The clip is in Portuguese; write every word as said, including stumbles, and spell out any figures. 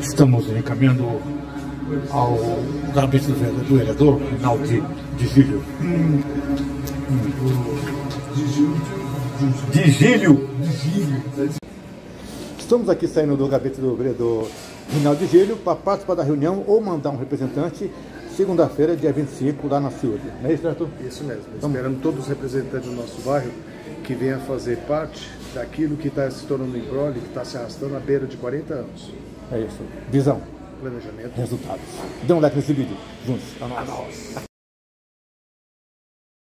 Estamos encaminhando ao gabinete do vereador Rinaldi Digilio. Hum. Digilio. Estamos aqui saindo do gabinete do vereador Rinaldi Digilio para participar da reunião ou mandar um representante segunda-feira, dia vinte e cinco, lá na Ciúde. Não é isso, Arthur? Isso mesmo. Então, esperamos todos os representantes do nosso bairro que venham fazer parte daquilo que está se tornando imbróglio, que está se arrastando à beira de quarenta anos. É isso. Visão. Planejamento. Resultados. Dê um like nesse vídeo. Juntos. A nós.